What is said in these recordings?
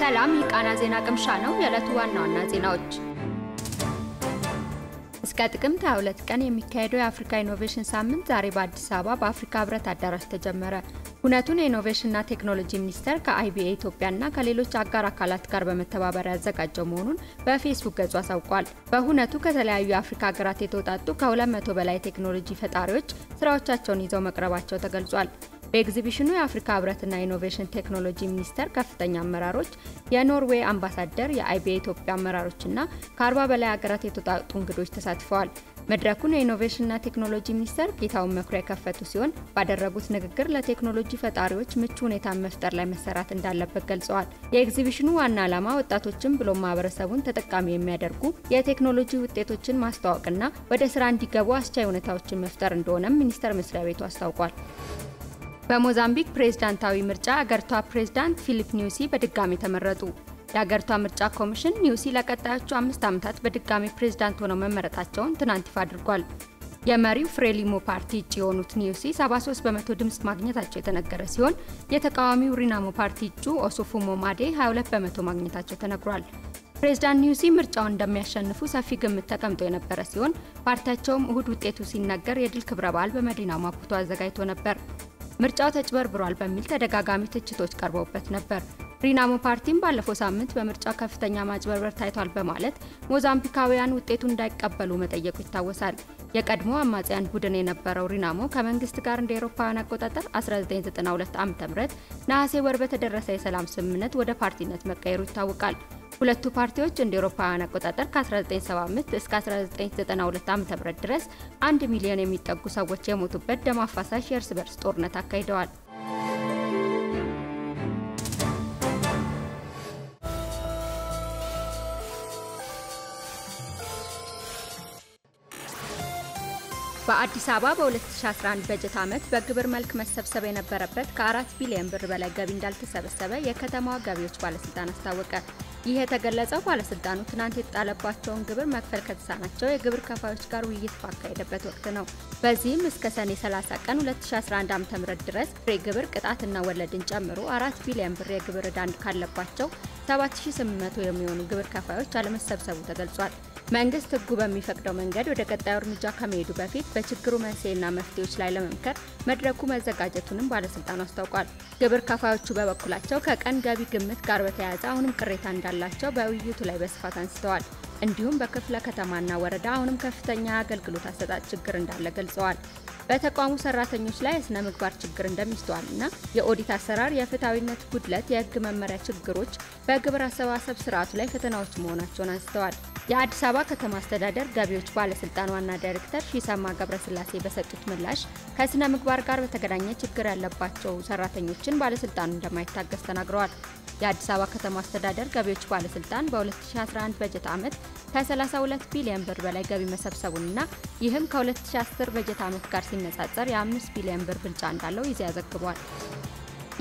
ሰላም ይቃና ዜና ቅምሻ ነው የዕለቱ ዋና ዋና ዜናዎች እስከ ጥቅምት 2 ቀን የሚካሄደው የአፍሪካ ኢኖቬሽን ሳምንት ዛሬ በአዲስ አበባ በአፍሪካ ህብረት አዳራሽ ተጀመረ። ሁነቱን የኢኖቬሽንና ቴክኖሎጂ ሚኒስቴር ከአይቢኤ ኢትዮጵያና ከሌሎች አጋር አካላት ጋር በመተባበር ያዘጋጀው መሆኑን በፌስቡክ ገጹ አሳውቋል። በሁነቱ ከተለያዩ የአፍሪካ ሀገራት የተውጣጡ ከ200 በላይ ቴክኖሎጂ ፈጣሪዎች ስራዎቻቸውን ይዘው መቅረባቸው ተገልጿል። በኤግዚቢሽኑ የአፍሪካ ህብረትና ኢኖቬሽን ቴክኖሎጂ ሚኒስቴር ከፍተኛ አመራሮች፣ የኖርዌይ አምባሳደር፣ የአይቢኤ ኢትዮጵያ አመራሮችና ከ40 በላይ አገራት የተውጣጡ እንግዶች ተሳትፈዋል። መድረኩን የኢኖቬሽንና ቴክኖሎጂ ሚኒስቴር ጌታውን መኩሪያ የከፈቱ ሲሆን ባደረጉት ንግግር ለቴክኖሎጂ ፈጣሪዎች ምቹ ሁኔታ መፍጠር ላይ መሰራት እንዳለበት ገልጸዋል። የኤግዚቢሽኑ ዋና ዓላማ ወጣቶችን ብሎም ማህበረሰቡን ተጠቃሚ የሚያደርጉ የቴክኖሎጂ ውጤቶችን ማስተዋወቅና ወደ ስራ እንዲገቡ አስቻይ ሁኔታዎችን መፍጠር እንደሆነም ሚኒስቴር መስሪያ ቤቱ አስታውቋል። በሞዛምቢክ ፕሬዝዳንታዊ ምርጫ አገርቷ ፕሬዝዳንት ፊሊፕ ኒውሲ በድጋሚ ተመረጡ። የአገርቷ ምርጫ ኮሚሽን ኒውሲ ለቀጣዮቹ 5 ዓመታት በድጋሚ ፕሬዝዳንት ሆነው መመረጣቸውን ትናንት ይፋ አድርጓል። የመሪው ፍሬሊሞ ፓርቲ እጩ የሆኑት ኒውሲ 73% ድምጽ ማግኘታቸው የተነገረ ሲሆን የተቃዋሚው ሪናሞ ፓርቲ እጩ ኦሱፉሞ ማዴ 22% ማግኘታቸው ተነግሯል። ፕሬዝዳንት ኒውሲ ምርጫውን እንደሚያሸንፉ ሰፊ ግምት ተቀምጦ የነበረ ሲሆን ፓርቲያቸውም እሁድ ውጤቱ ሲነገር የድል ክብረ በዓል በመዲናው ማፑቶ አዘጋጅቶ ነበር። ምርጫው ተጭበርብሯል በሚል ተደጋጋሚ ትችቶች ቀርበውበት ነበር። ሪናሞ ፓርቲም ባለፈው ሳምንት በምርጫው ከፍተኛ ማጭበርበር ታይቷል በማለት ሞዛምቢካውያን ውጤቱን እንዳይቀበሉ መጠየቁ ይታወሳል። የቀድሞ አማጽያን ቡድን የነበረው ሪናሞ ከመንግስት ጋር እንደ አውሮፓውያን አቆጣጠር 1992 ዓ.ም ነሐሴ ወር በተደረሰ የሰላም ስምምነት ወደ ፓርቲነት መቀየሩ ይታወቃል። ሁለቱ ፓርቲዎች እንደ አውሮፓውያን አቆጣጠር ከ1975 እስከ 1992 ዓ.ም ድረስ 1 ሚሊዮን የሚጠጉ ሰዎች የሞቱበት ደም አፋሳሽ የእርስ በርስ ጦርነት አካሂደዋል። በአዲስ አበባ በ2011 በጀት ዓመት በግብር መልክ መሰብሰብ የነበረበት ከ4 ቢሊዮን ብር በላይ ገቢ እንዳልተሰበሰበ የከተማዋ ገቢዎች ባለስልጣን አስታወቀ። ይህ የተገለጸው ባለስልጣኑ ትናንት የተጣለባቸውን ግብር መክፈል ከተሳናቸው የግብር ከፋዮች ጋር ውይይት ባካሄደበት ወቅት ነው። በዚህም እስከ ሰኔ 30 ቀን 2011 ዓ.ም ድረስ ፍሬ ግብር ቅጣትና ወለድን ጨምሮ 4 ቢሊዮን ብር የግብር ዕዳ ካለባቸው 7800 የሚሆኑ ግብር ከፋዮች አለመሰብሰቡ ተገልጿል። መንግስት ህጉ በሚፈቅደው መንገድ ወደ ቀጣዩ እርምጃ ከመሄዱ በፊት በችግሩ መንስኤና መፍትሄዎች ላይ ለመምከር መድረኩ መዘጋጀቱንም ባለስልጣኑ አስታውቋል። ግብር ከፋዮቹ በበኩላቸው ከቀን ገቢ ግምት ጋር በተያያዘ አሁንም ቅሬታ እንዳላቸው በውይይቱ ላይ በስፋት አንስተዋል። እንዲሁም በክፍለ ከተማና ወረዳ አሁንም ከፍተኛ አገልግሎት አሰጣጥ ችግር እንዳለ ገልጸዋል። በተቋሙ ሰራተኞች ላይ የስነ ምግባር ችግር እንደሚስተዋልና የኦዲት አሰራር የፍትሃዊነት ጉድለት የህግ መመሪያ ችግሮች በግብር አሰባሰብ ስርዓቱ ላይ ፈተናዎች መሆናቸውን አንስተዋል። የአዲስ አበባ ከተማ አስተዳደር ገቢዎች ባለስልጣን ዋና ዳይሬክተር ሺሳማ ገብረስላሴ በሰጡት ምላሽ ከስነ ምግባር ጋር በተገናኘ ችግር ያለባቸው ሰራተኞችን ባለስልጣኑ እንደማይታገስ ተናግረዋል። የአዲስ አበባ ከተማ አስተዳደር ገቢዎች ባለስልጣን በ2011 በጀት ዓመት ከ32 ቢሊዮን ብር በላይ ገቢ መሰብሰቡንና ይህም ከ2010 በጀት ዓመት ጋር ሲነጻጸር የ5 ቢሊዮን ብር ብልጫ እንዳለው ይዘት ዘግቧል።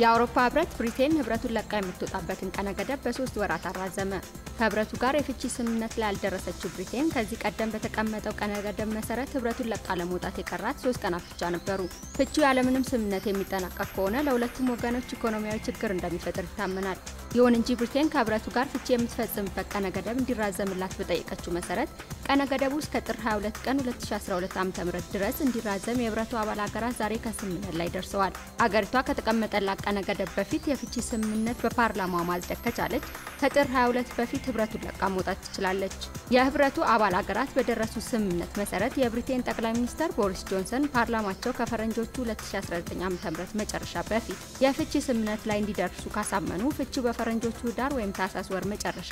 የአውሮፓ ህብረት ብሪቴን ህብረቱን ለቃ የምትወጣበትን ቀነ ገደብ በ3 ወራት አራዘመ። ከህብረቱ ጋር የፍቺ ስምምነት ላይ ያልደረሰችው ብሪቴን ከዚህ ቀደም በተቀመጠው ቀነ ገደብ መሰረት ህብረቱን ለቃ ለመውጣት የቀራት 3 ቀናት ብቻ ነበሩ። ፍቺው ያለምንም ስምምነት የሚጠናቀቅ ከሆነ ለሁለቱም ወገኖች ኢኮኖሚያዊ ችግር እንደሚፈጥር ይታመናል። ይሁን እንጂ ብሪቴን ከህብረቱ ጋር ፍቺ የምትፈጽምበት ቀነ ገደብ እንዲራዘምላት በጠየቀችው መሰረት ቀነ ገደቡ እስከ ጥር 22 ቀን 2012 ዓ.ም ድረስ እንዲራዘም የህብረቱ አባል አገራት ዛሬ ከስምምነት ላይ ደርሰዋል። አገሪቷ ከተቀመጠላት ቀነ ገደብ በፊት የፍቺ ስምምነት በፓርላማው ማጽደቅ ከቻለች ከጥር 22 በፊት ህብረቱን ለቃ መውጣት ትችላለች። የህብረቱ አባል አገራት በደረሱት ስምምነት መሰረት የብሪቴን ጠቅላይ ሚኒስትር ቦሪስ ጆንሰን ፓርላማቸው ከፈረንጆቹ 2019 ዓ.ም መጨረሻ በፊት የፍቺ ስምምነት ላይ እንዲደርሱ ካሳመኑ ፍቺው ፈረንጆቹ ዳር ወይም ታሳስ ወር መጨረሻ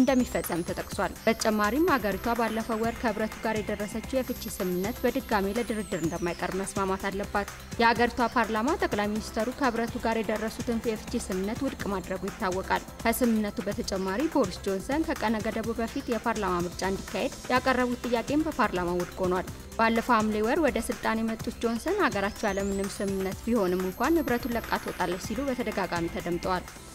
እንደሚፈጸም ተጠቅሷል። በተጨማሪም አገሪቷ ባለፈው ወር ከህብረቱ ጋር የደረሰችው የፍቺ ስምምነት በድጋሚ ለድርድር እንደማይቀር መስማማት አለባት። የአገሪቷ ፓርላማ ጠቅላይ ሚኒስትሩ ከህብረቱ ጋር የደረሱትን የፍቺ ስምምነት ውድቅ ማድረጉ ይታወቃል። ከስምምነቱ በተጨማሪ ቦሪስ ጆንሰን ከቀነ ገደቡ በፊት የፓርላማ ምርጫ እንዲካሄድ ያቀረቡት ጥያቄም በፓርላማው ውድቅ ሆኗል። ባለፈው ሐምሌ ወር ወደ ስልጣን የመጡት ጆንሰን አገራቸው ያለምንም ስምምነት ቢሆንም እንኳን ህብረቱን ለቃ ትወጣለች ሲሉ በተደጋጋሚ ተደምጠዋል።